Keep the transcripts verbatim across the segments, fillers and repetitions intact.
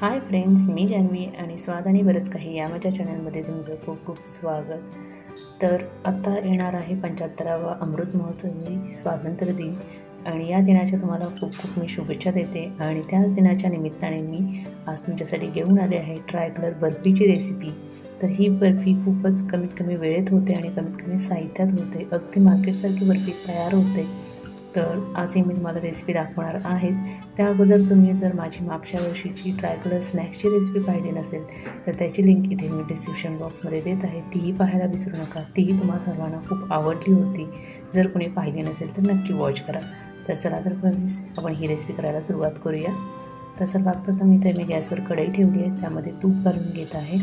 Hi friends, मी जान्हवी आणि स्वाद आणि बरंच काही या माझ्या चॅनलमध्ये तुमचं खूप खूप स्वागत। तर आत्ता येणार आहे पंच्याहत्तरावा अमृत महोत्सवी स्वातंत्र्य दिन आणि या दिनाच्या तुम्हाला खूप खूप मी शुभेच्छा देते। आणि त्याच दिनाच्या निमित्ताने मी आज तुमच्यासाठी घेऊन आले आहे ट्राय कलर बर्फीची रेसिपी। तर ही बर्फी खूपच कमीत कमी वेळेत होते आणि कमीत कमी साहित्यात होते, अगदी मार्केटसारखी बर्फी तयार होते। तर आज ही मी तुम्हाला रेसिपी दाखवणार आहेच। त्या अगोदर तुम्ही जर माझी मागच्या वर्षीची ट्राय कलर स्नॅक्सची रेसिपी पाहिली नसेल तर त्याची लिंक इथे मी डिस्क्रिप्शन बॉक्समध्ये देत आहे, तीही पाहायला विसरू नका। तीही तुम्हाला सर्वांना खूप आवडली होती, जर कोणी पाहिली नसेल तर नक्की वॉच करा। तर चला तर फ्रेंड्स, आपण ही रेसिपी करायला सुरुवात करूया। तर सर्वात प्रथम इथे मी गॅसवर कढई ठेवली आहे, त्यामध्ये तूप घालून घेत आहे।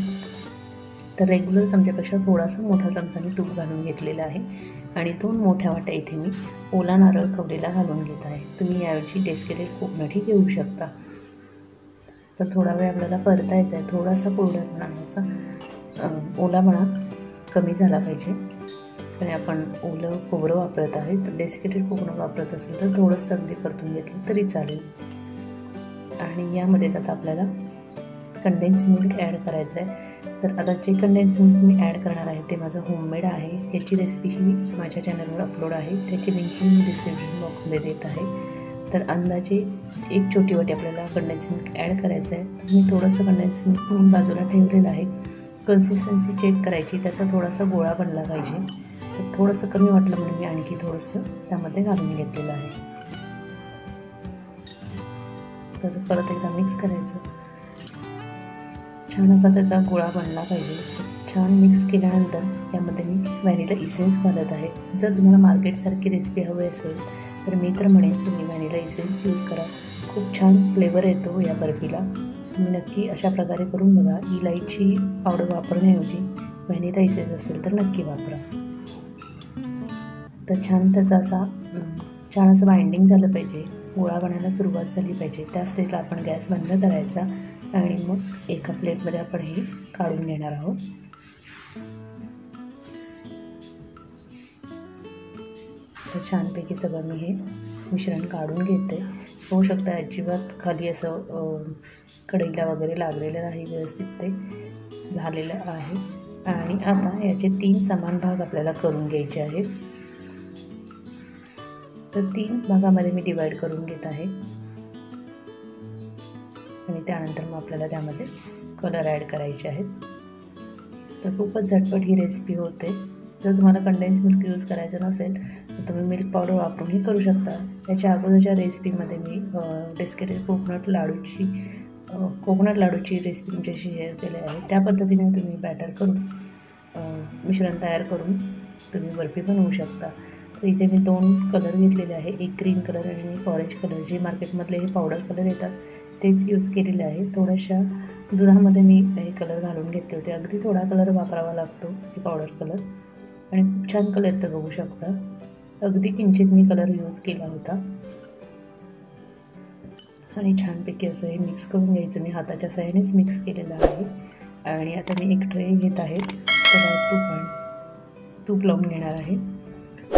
तर रेग्युलर चमच्यापेक्षा थोडासा मोठा चमचा मी तूप घालून घेतलेला आहे आणि दोन मोठ्या वाट्या इथे मी ओला नारळ खवलेला घालून घेत आहे। तुम्ही याऐवजी डेस्केटेड कोकोनटही घेऊ शकता। तर थोडा वेळ आपल्याला परतायचा आहे, थोडासा कोरडपणा याचा ओलापणा कमी झाला पाहिजे, कारण आपण ओलं खोबरं वापरत आहे। तर डेस्केटेड कोकोनट वापरत असेल तर थोडंसं अगदी परतून घेतलं तरी चालेल। आणि यामध्येच आता आपल्याला कंडेन्स मिल्क ॲड करायचं आहे। तर आता जे कंडेन्स मिल्क मी ॲड करणार आहे ते माझं होममेड आहे। ह्याची रेसिपी ही माझ्या चॅनलवर अपलोड आहे, त्याची लिंक मी डिस्क्रिप्शन बॉक्समध्ये देत आहे। तर अंदाजे एक छोटी वाटी आपल्याला कंडेन्स मिल्क ॲड करायचं आहे। तर मी थोडंसं कंडेन्स मिल्क म्हणून बाजूला ठेवलेलं आहे, कन्सिस्टन्सी चेक करायची, त्याचा थोडासा गोळा बनला पाहिजे। तर थोडंसं कमी वाटलं म्हणून मी आणखी थोडंसं त्यामध्ये घालून घेतलेलं आहे। तर परत एकदा मिक्स करायचं, छान असा त्याचा गोळा बनला पाहिजे। छान मिक्स केल्यानंतर यामध्ये मी व्हॅनिला इसेन्स घालत आहे। जर तुम्हाला मार्केटसारखी रेसिपी हवी असेल तर मी तर म्हणेन तुम्ही व्हॅनिला इसेन्स यूज करा, खूप छान फ्लेवर येतो या बर्फीला। तुम्ही नक्की अशा प्रकारे करून बघा। इलायची पावडर वापरण्याऐवजी व्हॅनिला इसेन्स असेल तर नक्की वापरा। तर छान त्याचा असा छान असं बाइंडिंग झालं पाहिजे, गोळा बनायला सुरुवात झाली पाहिजे। त्या स्टेजला आपण गॅस बंद करायचा आणि मग एका प्लेटमध्ये आपण हे काढून घेणार आहोत। तर छानपैकी सगळं मी हे मिश्रण काढून घेते। होऊ शकतं अजिबात खाली असं कढईला वगैरे लागलेलं नाही, व्यवस्थित ते झालेलं आहे। आणि आता याचे तीन समान भाग आपल्याला करून घ्यायचे आहेत। तर तीन भागामध्ये मी डिवाइड करून घेत आहे आणि त्यानंतर मग आपल्याला त्यामध्ये कलर ॲड करायचे आहेत। तर खूपच झटपट ही रेसिपी होते। जर तुम्हाला कंडेन्स मिल्क यूज करायचं नसेल तर तुम्ही मिल्क पावडर वापरूनही करू शकता। याच्या अगोदरच्या रेसिपीमध्ये मी डेस्केटेड कोकोनट लाडूची कोकोनट लाडूची रेसिपी तुमच्याशी शेअर केली आहे। त्या पद्धतीने तुम्ही बॅटर करून मिश्रण तयार करून तुम्ही बर्फी बनवू शकता। तर इथे मी दोन कलर घेतलेले आहे, एक ग्रीन कलर आणि एक ऑरेंज कलर। जे मार्केटमधले हे पावडर कलर येतात तेच यूज केलेले आहे। थोड्याशा दुधामध्ये मी हे कलर घालून घेतले होते, अगदी थोडा कलर वापरावा लागतो हे पावडर कलर, आणि खूप छान कलर तर बघू शकता। अगदी किंचित मी कलर यूज केला होता आणि छानपैकी असं हे मिक्स करून घ्यायचं। मी हाताच्या साह्यानेच मिक्स केलेलं आहे। आणि आता मी एक ट्रे घेत आहे, त्याला तूप तूप लावून घेणार आहे।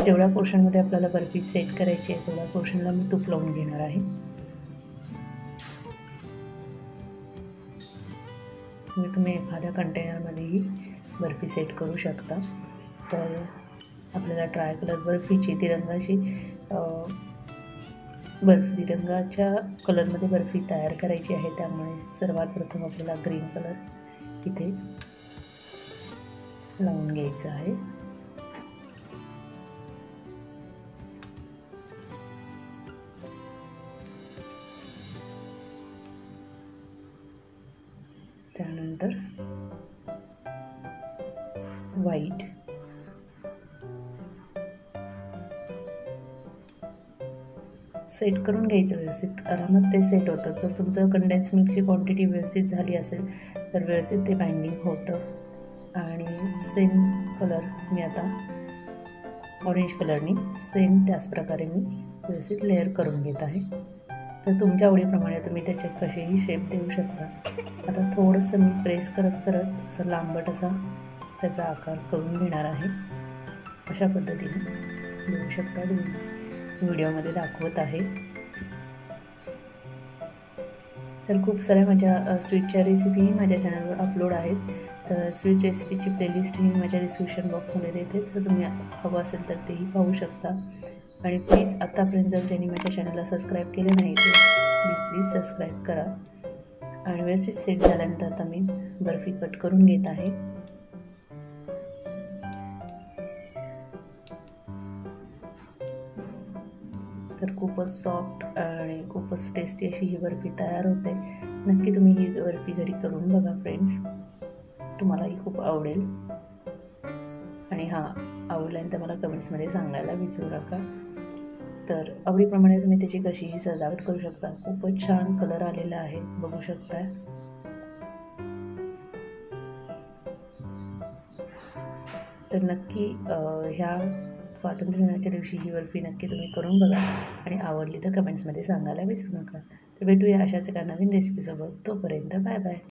जेवढ्या पोर्शनमध्ये आपल्याला बर्फी सेट करायची आहे तेवढ्या पोर्शनला मी तूप लावून घेणार आहे। तुम्ही एखाद्या कंटेनरमध्येही बर्फी सेट करू शकता। तर आपल्याला ट्राय कलर बर्फीची तिरंगाची बर्फी तिरंगाच्या कलरमध्ये बर्फी तयार करायची आहे, त्यामुळे सर्वात प्रथम आपल्याला ग्रीन कलर इथे लावून घ्यायचा आहे। त्यानंतर व्हाईट, सेट करून घ्यायचं व्यवस्थित, आरामात ते सेट होतं। जर तुमचं कंडेन्स मिल्कची क्वांटिटी व्यवस्थित झाली असेल तर व्यवस्थित ते बाइंडिंग होतं। आणि सेम कलर मी आता ऑरेंज कलरनी सेम त्याच प्रकारे मी व्यवस्थित लेअर करून घेत आहे। तर तुमच्या आवडीप्रमाणे तुम्ही त्याचे कसेही शेप देऊ शकता। आता थोडंसं मी प्रेस करत करत असं लांबट असा त्याचा आकार करून घेणार आहे। अशा पद्धतीने बघू शकता, तुम्ही व्हिडिओमध्ये दाखवत आहे। तर खूप साऱ्या माझ्या स्वीटच्या रेसिपी माझ्या चॅनलवर अपलोड आहेत, तर स्वीट रेसिपीची प्लेलिस्ट ही माझ्या डिस्क्रिप्शन बॉक्समध्ये देते, तर तुम्ही हवं असेल तर तेही पाहू शकता। आणि प्लीज आतापर्यंत जर ज्यांनी माझ्या चॅनलला सबस्क्राईब केले नाही तर प्लीज प्लीज सबस्क्राईब करा। आणि व्यवस्थित सेट झाल्यानंतर आता मी बर्फी कट करून घेत आहे। तर खूपच सॉफ्ट आणि खूपच टेस्टी अशी ही बर्फी तयार होते। नक्की तुम्ही ही बर्फी घरी करून बघा फ्रेंड्स, तुम्हाला ही खूप आवडेल। आणि हां, आवडल्यानंतर मला कमेंट्समध्ये सांगायला विसरू नका। तर आवडीप्रमाणे तुम्ही त्याची कशीही सजावट करू शकता। खूपच छान कलर आलेला आहे, बघू शकता। तर नक्की ह्या स्वातंत्र्य दिनाच्या दिवशी ही बर्फी नक्की तुम्ही करून बघा आणि आवडली तर कमेंट्समध्ये सांगायला विसरू नका। तर भेटूया अशाच एका नवीन रेसिपीसोबत, तोपर्यंत बाय बाय।